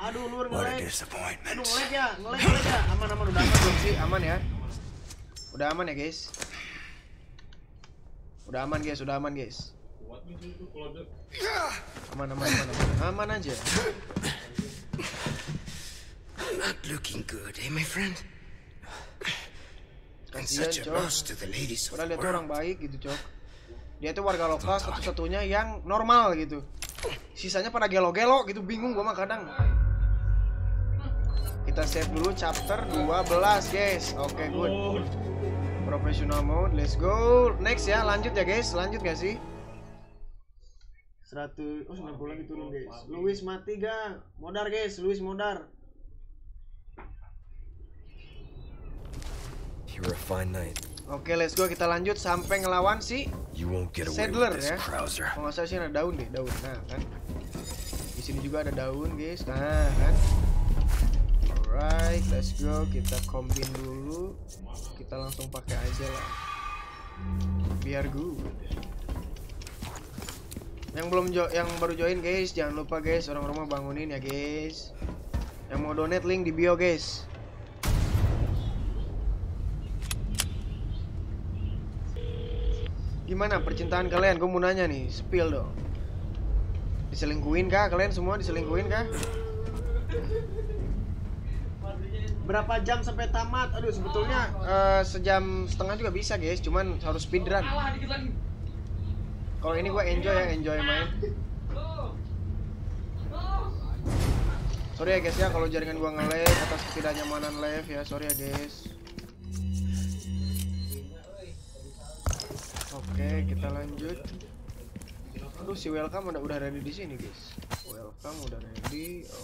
Aduh, Lur ngelag. Aduh, ngelag ya. Aman, udah aman belum sih? Aman ya. Udah aman ya, guys. Udah aman, guys. Udah aman, guys. Aman, aman, aman, aman. Aman aja. I'm not looking good, eh, my friend? I'm such a loss to the ladies of the world. Lihat orang baik gitu, Cok. Dia tuh warga lokal satu-satunya yang normal gitu. Sisanya pada gelo-gelo gitu, bingung gua mah kadang. Kita save dulu chapter 12, guys. Oke, good. Professional mode, let's go. Next ya, lanjut ya, guys. Lanjut gak sih? 100, oh 90 lagi turun, guys. Luis mati gak? Modar, guys. Luis modar. Oke, let's go. Kita lanjut sampai ngelawan si Saddler ya. Kalau nggak salah sih ada daun deh, daun. Nah kan, di sini juga ada daun, guys. Nah kan. Alright, let's go. Kita kombin dulu. Kita langsung pakai aja lah. Biar gue. Yang belum yang baru join, guys, jangan lupa, guys, orang rumah bangunin ya, guys. Yang mau donate link di bio, guys. Gimana percintaan kalian? Gue mau nanya nih, spill dong. Diselingkuhin kah? Kalian semua diselingkuhin kah? Berapa jam sampai tamat? Aduh, sebetulnya sejam setengah juga bisa, guys. Cuman harus speedrun. Kalau ini gue enjoy ya, enjoy main. Sorry ya, guys ya, kalau jaringan gue nge-live atau ketidaknyamanan live ya, sorry ya, guys. Oke, kita lanjut. Aduh, si welcome udah ready di sini, guys. Welcome udah ready.